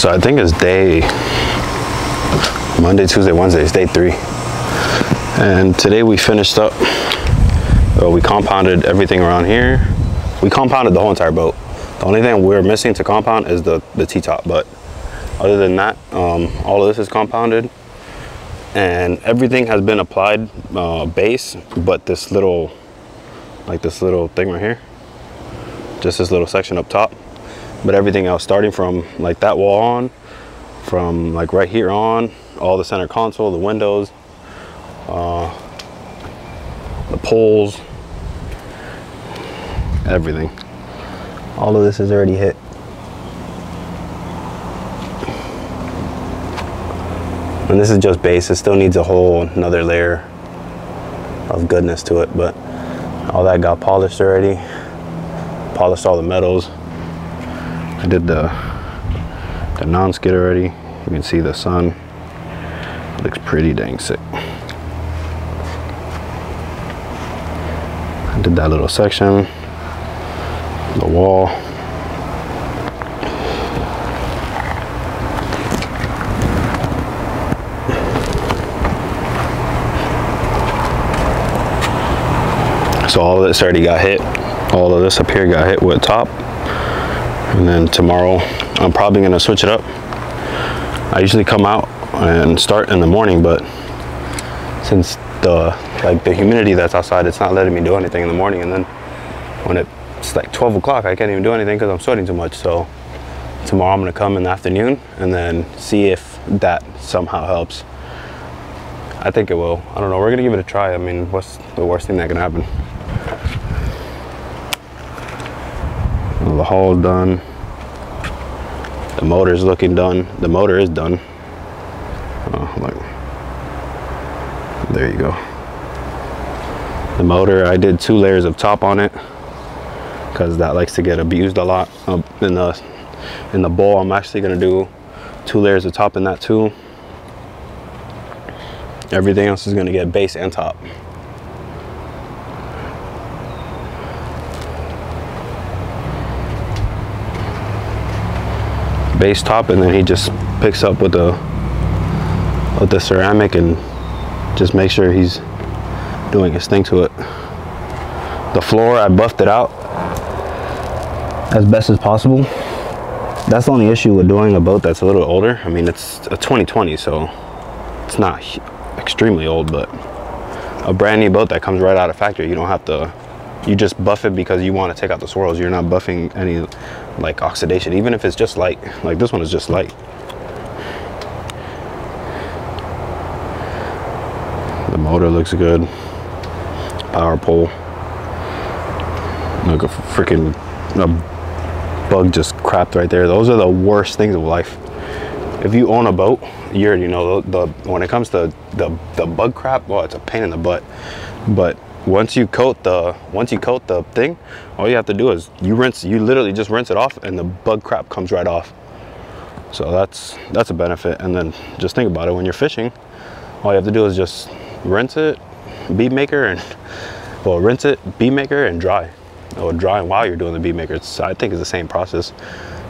So I think it's day Monday, Tuesday, Wednesday. It's day 3. And today we finished up, we compounded everything around here. We compounded the whole entire boat. The only thing we're missing to compound is the T-top, but other than that, all of this is compounded. And everything has been applied base, but this little, like this little thing right here, just this little section up top. But everything else, starting from like that wall on, from like right here on, all the center console, the windows, the poles, everything. All of this is already hit. And this is just base. It still needs a whole another layer of goodness to it, but all that got polished already. Polished all the metals. I did the non-skid already. You can see the sun. It looks pretty dang sick. I did that little section, the wall. So all of this already got hit. All of this up here got hit with top. And then tomorrow, I'm probably gonna switch it up. I usually come out and start in the morning, but since the humidity that's outside, it's not letting me do anything in the morning. And then when it's like 12 o'clock, I can't even do anything because I'm sweating too much. So tomorrow I'm gonna come in the afternoon and then see if that somehow helps. I think it will. I don't know, we're gonna give it a try. I mean, what's the worst thing that can happen? Well, the hull done. The motor's looking done. The motor is done. Oh, look. There you go. The motor, I did 2 layers of top on it because that likes to get abused a lot. In the bowl, I'm actually gonna do 2 layers of top in that too. Everything else is gonna get base and top. Base, top, and then he just picks up with the ceramic and just make sure he's doing his thing to it. The floor, I buffed it out as best as possible. That's the only issue with doing a boat that's a little older. I mean, it's a 2020, so it's not extremely old, but a brand new boat that comes right out of factory, you don't have to, you just buff it because you want to take out the swirls. You're not buffing any like oxidation, even if it's just light. Like this one is just light. The motor looks good. Power pole. Look, a freaking bug just crapped right there. Those are the worst things of life. If you own a boat, you already know when it comes to the bug crap, well, it's a pain in the butt. But once you coat the thing, all you have to do is you literally just rinse it off and the bug crap comes right off. So that's a benefit. And then just think about it, when you're fishing, all you have to do is just rinse it, bead maker, and well, rinse it, bead maker, and dry. Or drying while you're doing the bead maker. It's, I think it's the same process.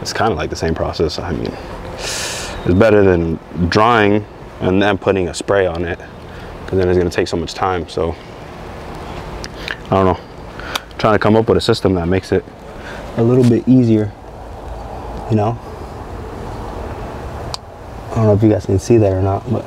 It's kind of like the same process. I mean, it's better than drying and then putting a spray on it, because then it's going to take so much time. So I don't know, I'm trying to come up with a system that makes it a little bit easier, you know? I don't know if you guys can see that or not, but.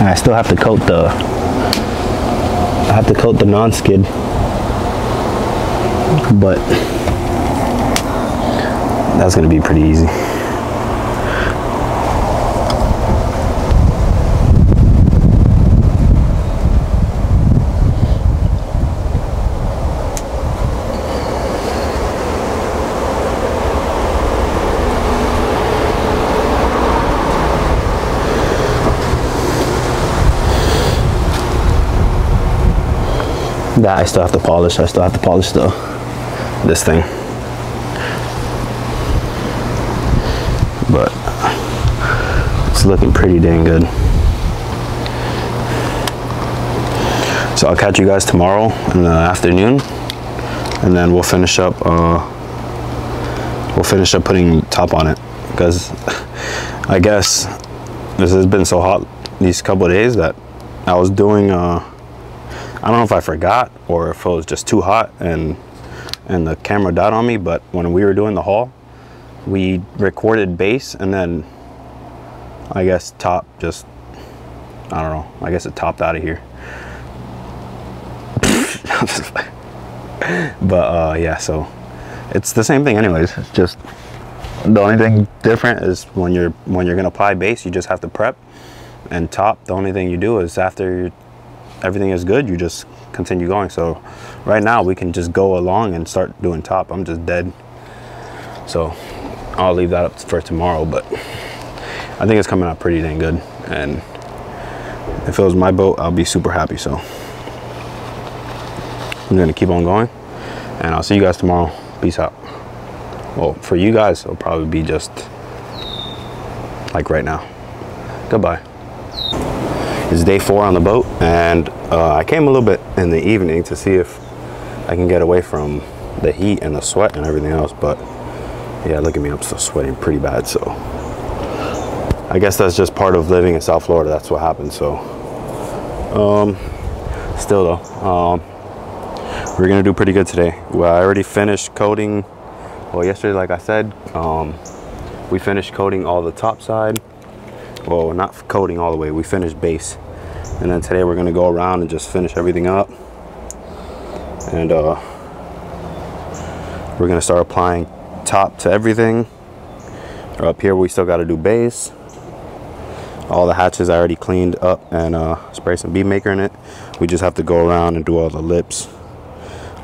And I still have to coat the non-skid, but that's gonna be pretty easy. That I still have to polish. I still have to polish this thing. But it's looking pretty dang good. So I'll catch you guys tomorrow in the afternoon, and then we'll finish up putting top on it, because I guess this has been so hot these couple of days that I was doing I don't know if I forgot or if it was just too hot and the camera died on me, but when we were doing the haul, we recorded bass, and then I guess top just, I don't know, I guess it topped out of here. But yeah, so it's the same thing anyways. It's just the only thing different is when you're gonna apply base, you just have to prep, and top, the only thing you do is after everything is good, you just continue going. So right now we can just go along and start doing top. I'm just dead, so I'll leave that up for tomorrow, but I think it's coming out pretty dang good, and if it was my boat, I'll be super happy. So I'm gonna keep on going, and I'll see you guys tomorrow. Peace out. Well, for you guys, it'll probably be just like right now. Goodbye. It's day 4 on the boat, and I came a little bit in the evening to see if I can get away from the heat and the sweat and everything else, but yeah, look at me, I'm still sweating pretty bad. So I guess that's just part of living in South Florida. That's what happened. So still though, we're gonna do pretty good today. Well, I already finished coating. Well, yesterday, like I said, we finished coating all the top side. Well, not coating all the way, we finished base. And then today we're gonna go around and just finish everything up. And we're gonna start applying top to everything. Up here, we still gotta do base. All the hatches I already cleaned up and sprayed some Bead Maker in it. We just have to go around and do all the lips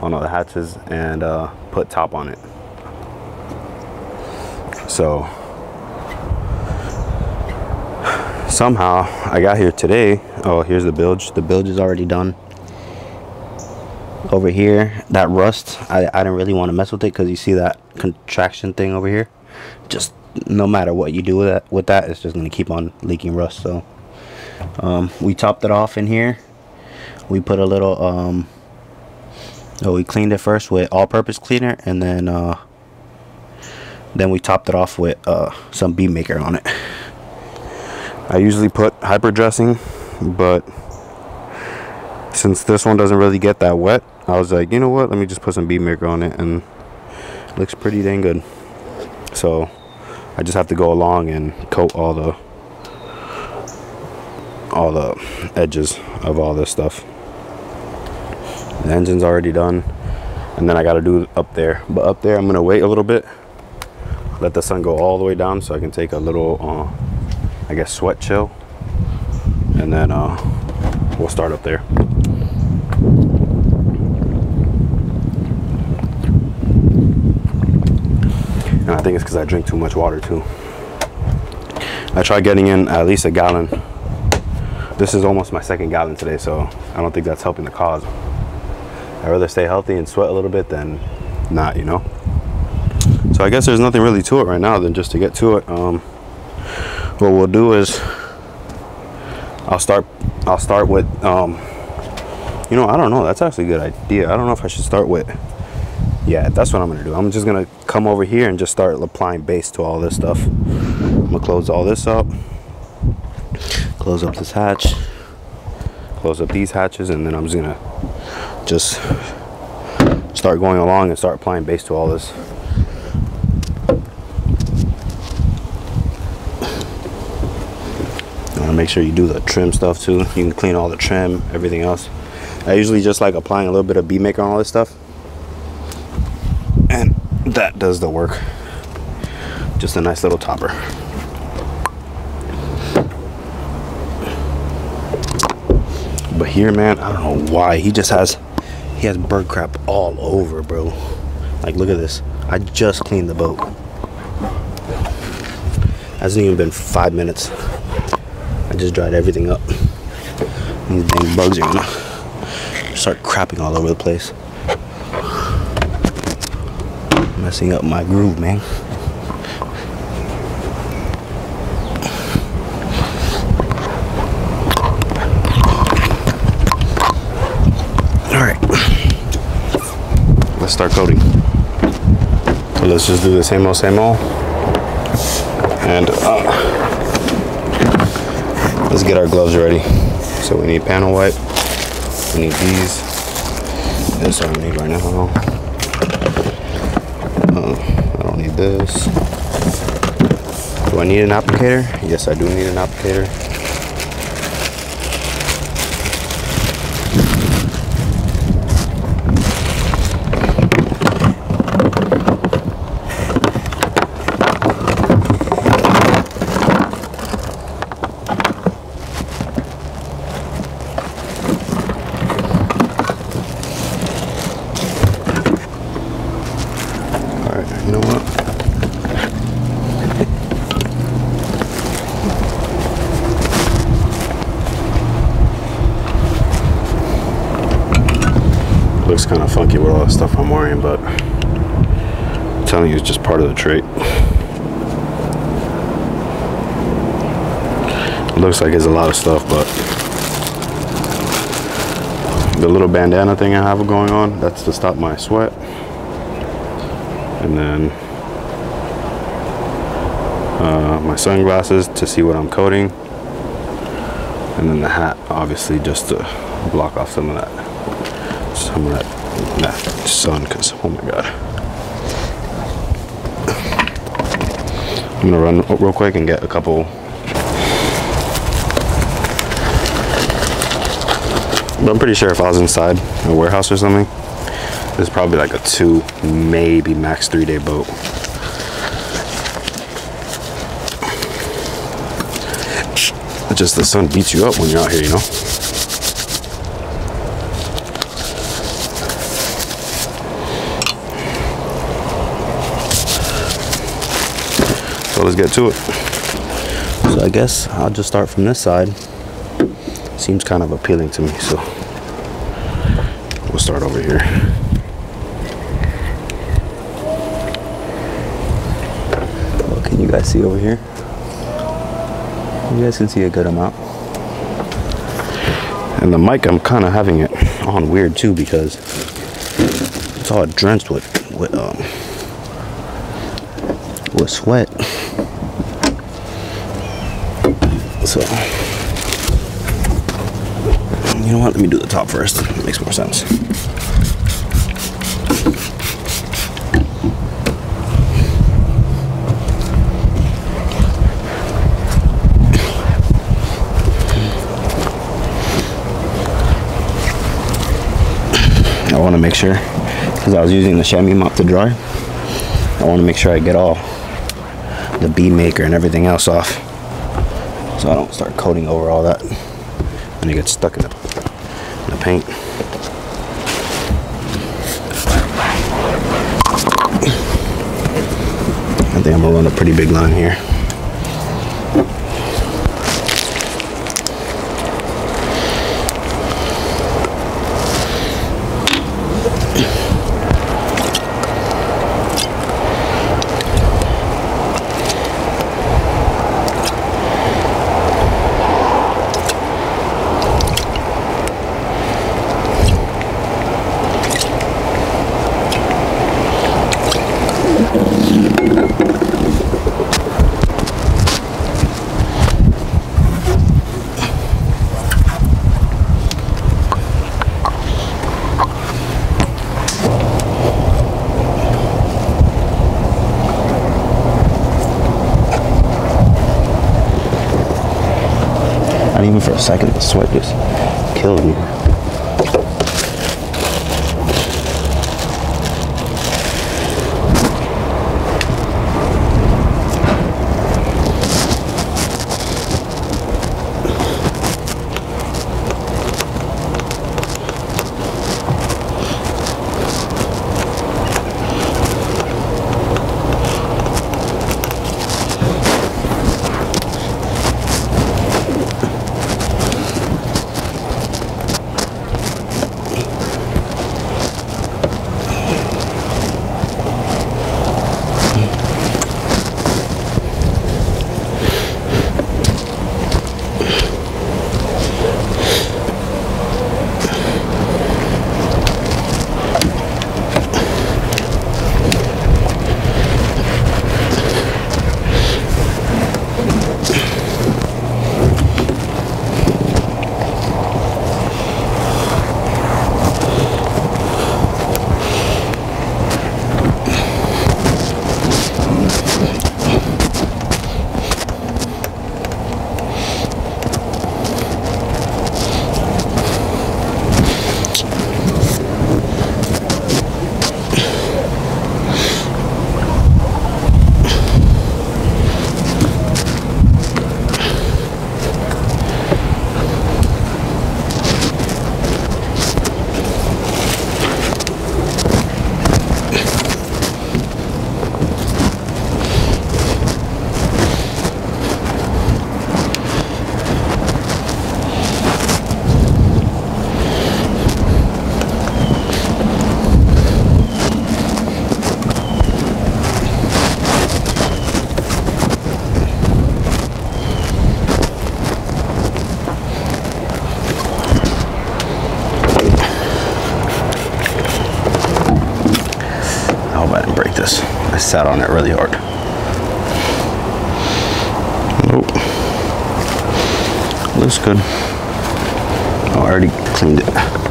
on all the hatches and put top on it. So somehow I got here today. Oh, here's the bilge. The bilge is already done. Over here, that rust, I didn't really want to mess with it, because you see that contraction thing over here, just no matter what you do with that, it's just going to keep on leaking rust. So we topped it off in here. We put a little oh, we cleaned it first with all-purpose cleaner, and then we topped it off with some Bead Maker on it. I usually put hyper dressing, but since this one doesn't really get that wet, I was like, you know what, let me just put some Bead Maker on it, and it looks pretty dang good. So I just have to go along and coat all the edges of all this stuff. The engine's already done, and then I got to do up there, but up there I'm gonna wait a little bit, let the sun go all the way down so I can take a little I guess sweat chill, and then we'll start up there. And I think it's because I drink too much water too. I tried getting in at least a gallon. This is almost my 2nd gallon today, so I don't think that's helping the cause. I'd rather stay healthy and sweat a little bit than not, you know? So I guess there's nothing really to it right now than just to get to it. What we'll do is I'll start with, you know, I don't know. That's actually a good idea. I don't know if I should start with, yeah, that's what I'm going to do. I'm just going to come over here and just start applying base to all this stuff. I'm going to close all this up, close up this hatch, close up these hatches, and then I'm just going to just start going along and start applying base to all this. You want to make sure you do the trim stuff too. You can clean all the trim, everything else. I usually just like applying a little bit of Bead Maker on all this stuff, and that does the work. Just a nice little topper. But here, man, I don't know why he just has, he has bird crap all over, bro. Like, look at this. I just cleaned the boat. Hasn't even been 5 minutes. I just dried everything up. These dang bugs are gonna start crapping all over the place, messing up my groove, man. start coating. So let's just do the same old, and let's get our gloves ready. So we need panel white, we need these, that's what I need right now. I don't need this. Do I need an applicator? Yes, I do need an applicator. Looks kind of funky with all the stuff I'm wearing, but I'm telling you, it's just part of the trait. It looks like it's a lot of stuff, but the little bandana thing I have going on, that's to stop my sweat. And then my sunglasses to see what I'm coating. And then the hat, obviously, just to block off some of that. Some of that sun, because oh my god. I'm gonna run real quick and get a couple . But I'm pretty sure if I was inside a warehouse or something, there's probably like a 2, maybe max 3-day boat. It's just the sun beats you up when you're out here, you know? So let's get to it. So I guess I'll just start from this side. Seems kind of appealing to me, so we'll start over here. Well, can you guys see over here? You guys can see a good amount. And the mic, I'm kind of having it on weird too, because it's all drenched with sweat. So, you know what? Let me do the top first. It makes more sense. I want to make sure, because I was using the chamois mop to dry, I want to make sure I get all the bead maker and everything else off, so I don't start coating over all that and it gets stuck in the paint. I think I'm gonna run a pretty big line here. Not even for a second, the sweat just killed me. I sat on it really hard. Oh, looks good. Oh, I already cleaned it.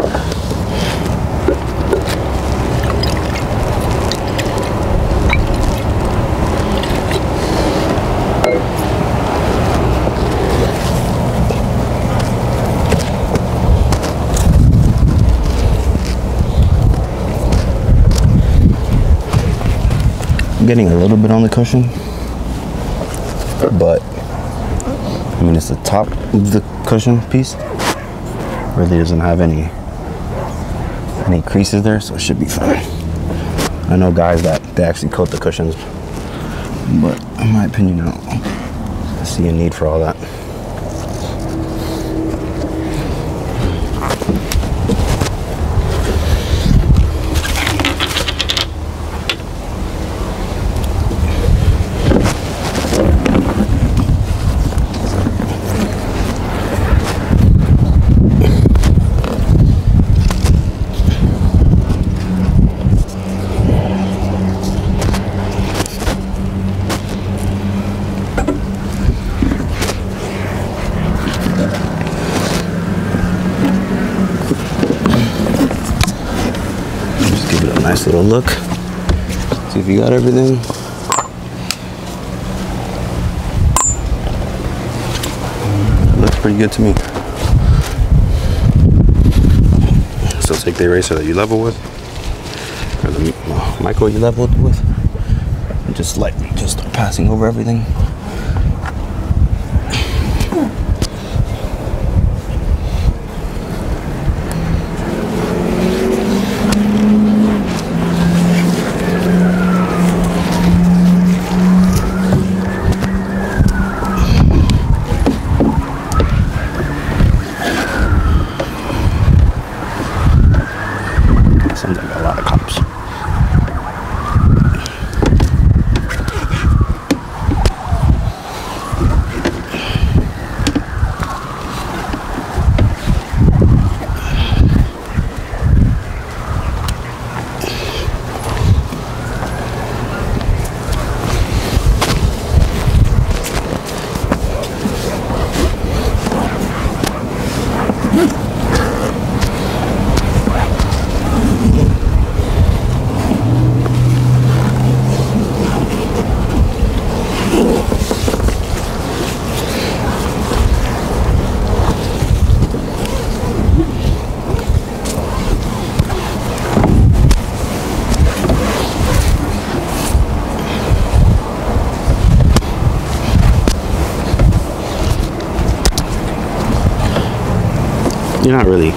Getting a little bit on the cushion, but I mean it's the top of the cushion piece, really doesn't have any creases there, so it should be fine. I know guys that they actually coat the cushions, but in my opinion I don't see a need for all that. Nice little look. See if you got everything. Looks pretty good to me. So take the eraser that you leveled with, or the micro you leveled with, and just lightly just passing over everything. You're not really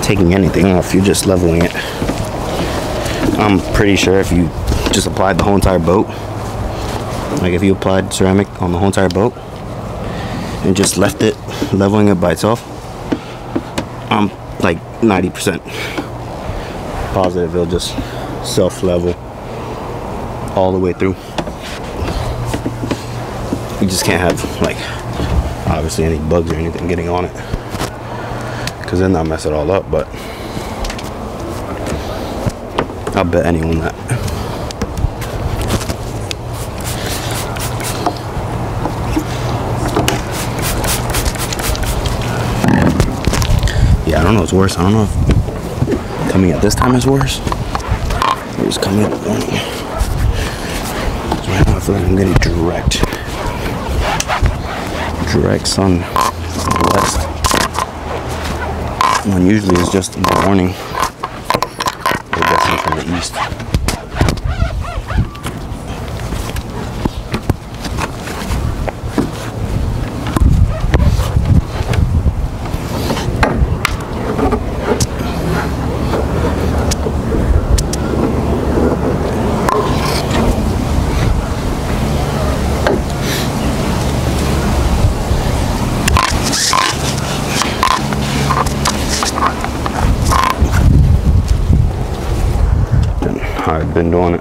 taking anything off, you're just leveling it. I'm pretty sure if you just applied the whole entire boat, like if you applied ceramic on the whole entire boat and just left it, leveling it by itself, I'm like 90% positive it'll just self-level all the way through. You just can't have like obviously any bugs or anything getting on it, because then I'll mess it all up, but I'll bet anyone that. Yeah, I don't know what's worse. I don't know if coming at this time is worse, or just coming at the morning. Right now I feel like I'm getting direct sun from the west. One usually is just in the morning, or definitely from the east. I've been doing it.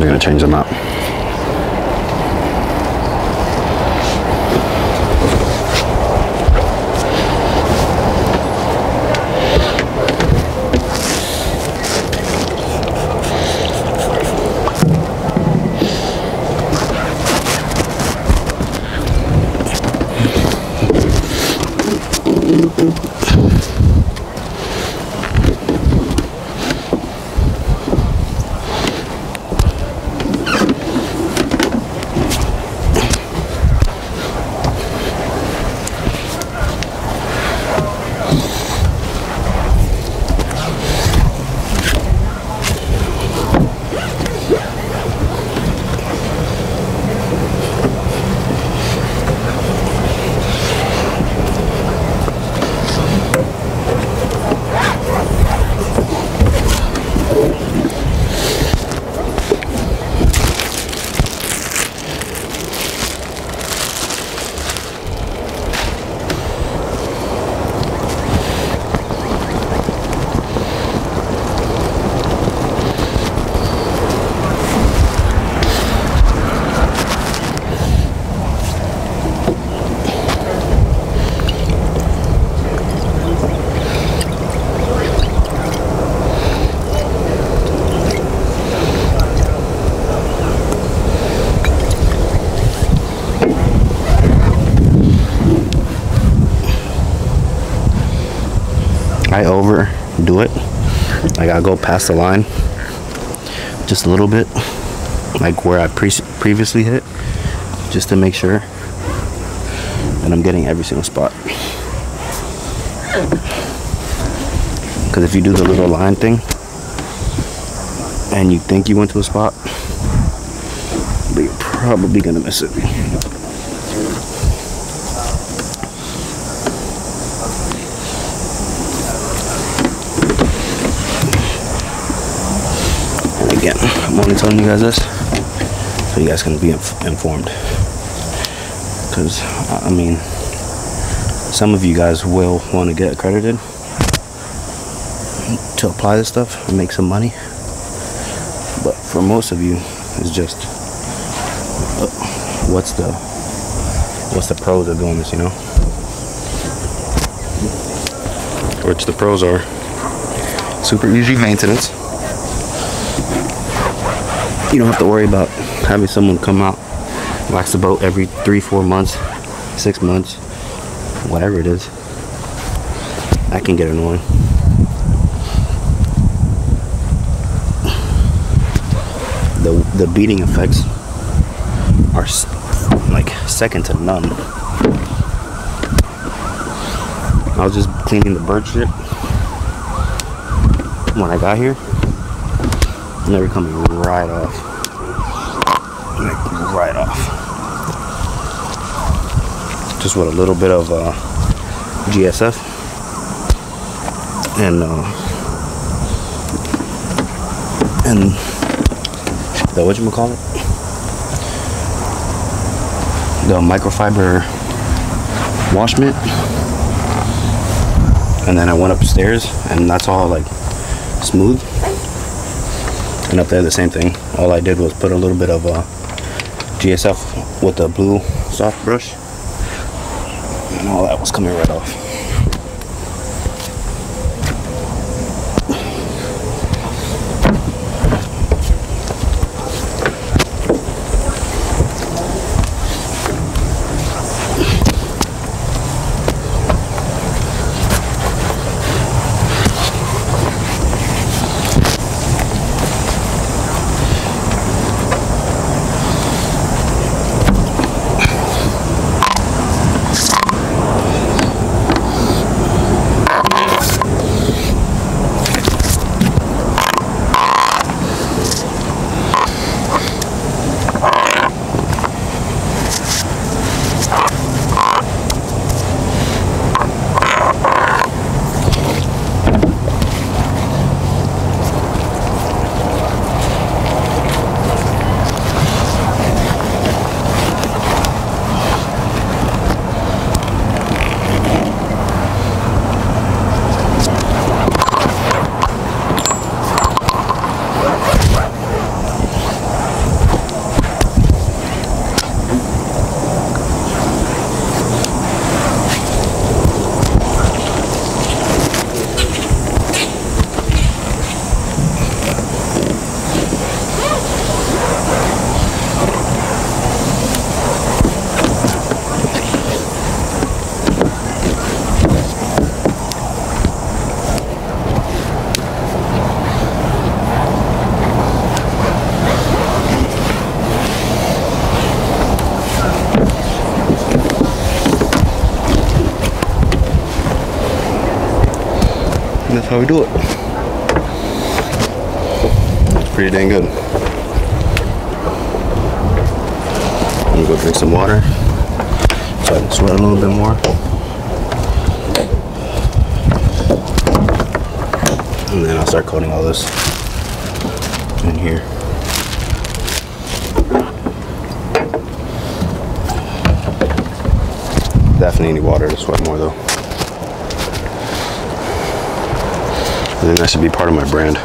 I'm going to change the map. I overdo it. I gotta go past the line just a little bit, like where I previously hit, just to make sure that I'm getting every single spot. Because if you do the little line thing and you think you went to a spot, but you're probably gonna miss it. Again, I'm only telling you guys this so you guys can be informed, because I mean, some of you guys will want to get accredited to apply this stuff and make some money, but for most of you it's just what's the pros of doing this, you know, which the pros are super easy maintenance. You don't have to worry about having someone come out, wax the boat every 3, 4 months, 6 months, whatever it is. That can get annoying. The beading effects are like second to none. I was just cleaning the bird shit when I got here. And they were coming right off. Like, right off. Just with a little bit of GSF. And the whatchamacallit? The microfiber wash mitt. And then I went upstairs and that's all like smooth. And up there the same thing. All I did was put a little bit of GSF with the blue soft brush and all that was coming right off. that's how we do it. It's pretty dang good. I'm gonna go drink some water so I can sweat a little bit more. And then I'll start coating all this in here. Definitely need water to sweat more though. I think that should be part of my brand.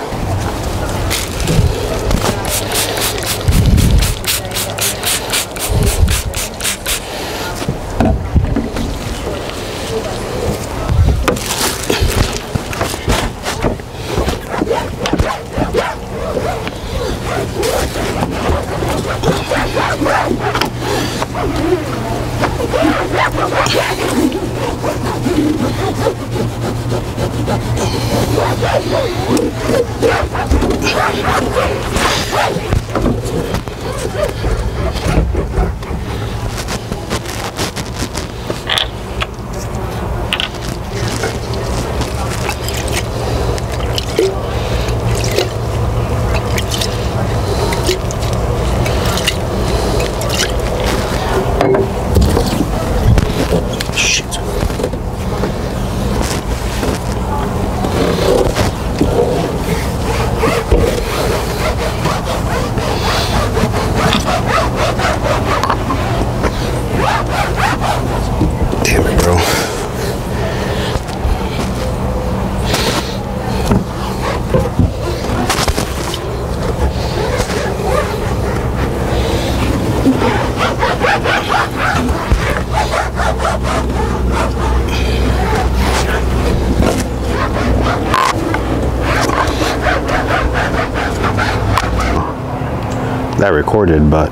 That recorded, but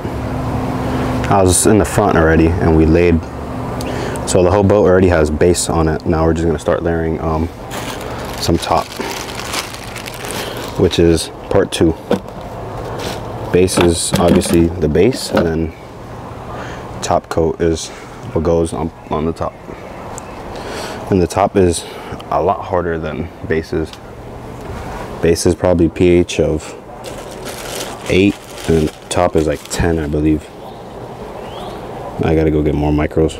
I was in the front already and we laid, so the whole boat already has base on it. Now we're just going to start layering some top, which is part two. Base is obviously the base, and then top coat is what goes on the top, and the top is a lot harder than bases. Base is probably pH of 8 and top is like 10, I believe. I gotta go get more micros.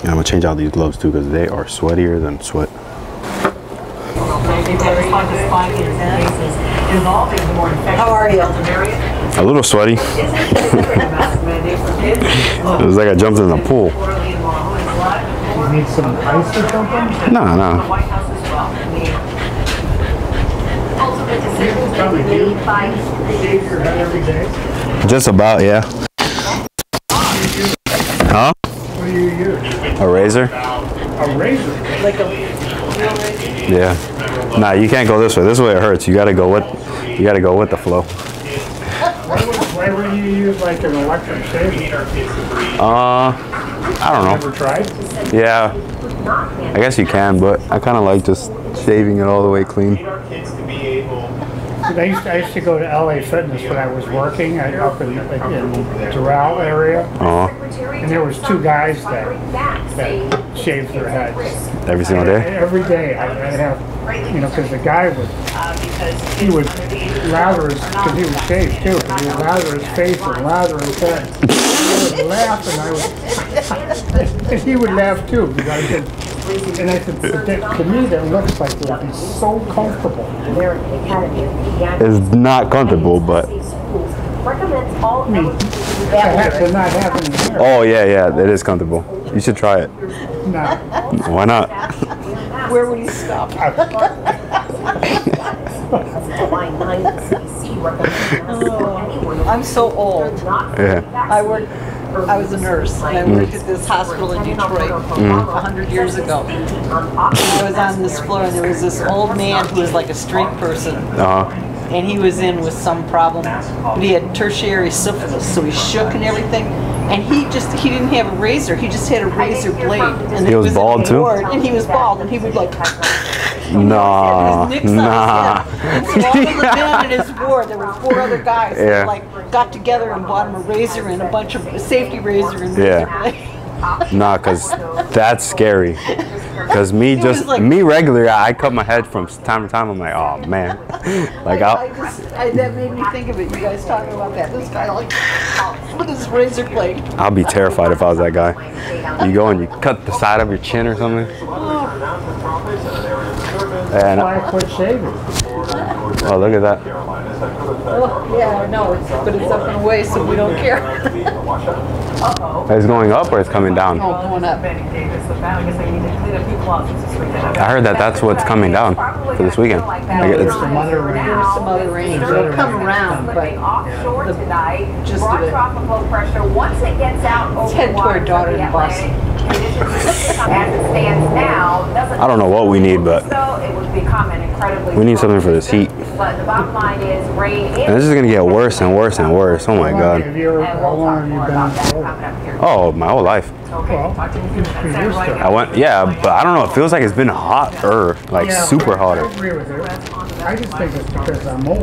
And I'm gonna change out these gloves too because they are sweatier than sweat. How are you? A little sweaty. It was like I jumped in the pool. You need some ice or something? No. Just about, yeah. Huh? What do you use? A razor? A razor? Like a razor? Yeah. Nah, you can't go this way. This way it hurts. You gotta go with the flow. Why would you use like an electric shaving? I don't know. Ever tried? Yeah. I guess you can, but I kinda like just shaving it all the way clean. I used to go to LA Fitness when I was working up in the Doral area. And there was two guys that shaved their heads. Every single day? Every day. I'd have, you know, because the guy would, he would lather his, because he was shaved too, and he would lather his face and lather his head. He would laugh and he would laugh too, because I said, and I said, to me, that looks like it would be so comfortable. It's not comfortable, but... I mean, not having hair. Oh, yeah, yeah, it is comfortable. You should try it. No. Why not? Where will you stop? I'm so old. Yeah. I was a nurse, and I worked at this hospital in Detroit 100 years ago. I was on this floor, and there was this old man who was like a straight person, and he was in with some problem, but he had tertiary syphilis, so he shook and everything, and he didn't have a razor, he just had a razor blade. And he was bald too? And he was bald, and he would like... Nah. And so all of the men in his ward, there were 4 other guys that like got together and bought him a razor and a bunch of safety razor and razor blades. Nah, cause that's scary. Cause me just like, me regular, I cut my head from time to time. I'm like, oh man, like I that made me think of it. You guys talking about that? This guy like with his razor blade. I'll be terrified if I was that guy. You go and you cut the side of your chin or something. Oh. And I quit shaving. Oh, look at that. Oh, yeah, no, but it's up and away, so we don't care. It's going up or it's coming down? Oh, going up. I heard that that's what's coming down for this weekend. It's some other rain. It'll come around, but just a bit. Let's head to our daughter in Boston. I don't know what we need, but we need something for this heat. But the bottom line is rain. And this is going to get worse and worse and worse. Oh my God. Oh, my whole life. I went, yeah, but I don't know. It feels like it's been hotter, like super hotter. I just think it's because I'm old.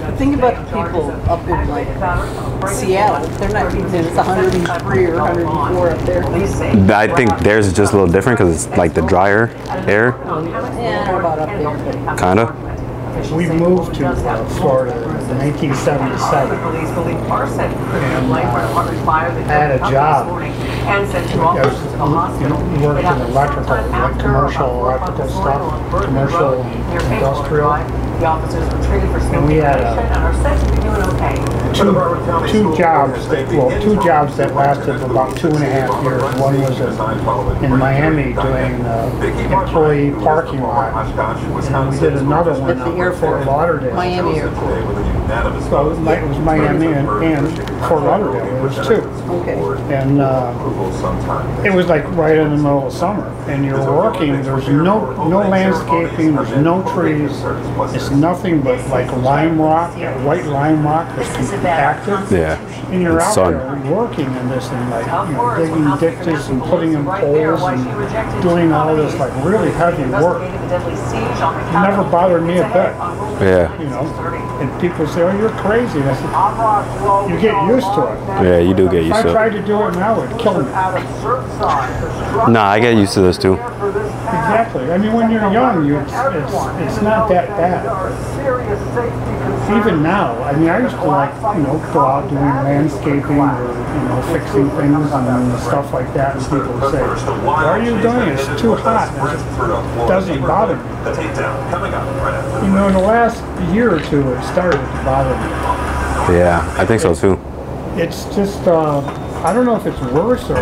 The thing about the people up in like Seattle, they're not using it. It's 103 or 104 up there. I think theirs is just a little different because it's like the drier air. Yeah, kind of. We moved to Florida in 1977, and had a job. You worked in electrical, like commercial electrical stuff, commercial industrial. And we had two jobs. Well, two jobs that lasted about 2.5 years. One was in Miami doing employee parking lots, and we did another one at Fort Lauderdale. Miami Airport. So it was Miami and Fort Lauderdale. It was two. Okay. And it was like right in the middle of summer, and you're working. There's no landscaping. There's no trees. It's nothing but like lime rock, white lime rock that's compacted. Yeah. And you're out there working in this and like digging ditches and putting in poles and doing all this like really heavy work. It never bothered me a bit. Yeah. You know, and people say, "Oh, you're crazy." And I said, "You get used to it." Yeah, you do get used to it. If I tried to do it now, it'd kill me. Nah, I get used to this too. Exactly. I mean, when you're young, it's not that bad. Even now, I mean, I used to like, you know, go out doing landscaping or, you know, fixing things and stuff like that. And people would say, "Why are you doing it? It's too hot." It doesn't bother me. You know, in the last year or two, it started to bother me. Yeah, I think so too. It's just, I don't know if it's worse or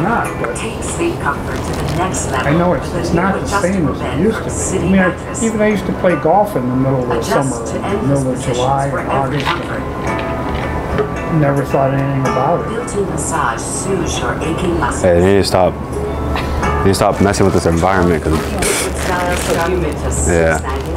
not, but I know it's not the same as it used to be. I mean, even I used to play golf in the middle of summer, middle of July and August. And never thought anything about it. Hey, they need to stop. They need to stop messing with this environment. Cause yeah.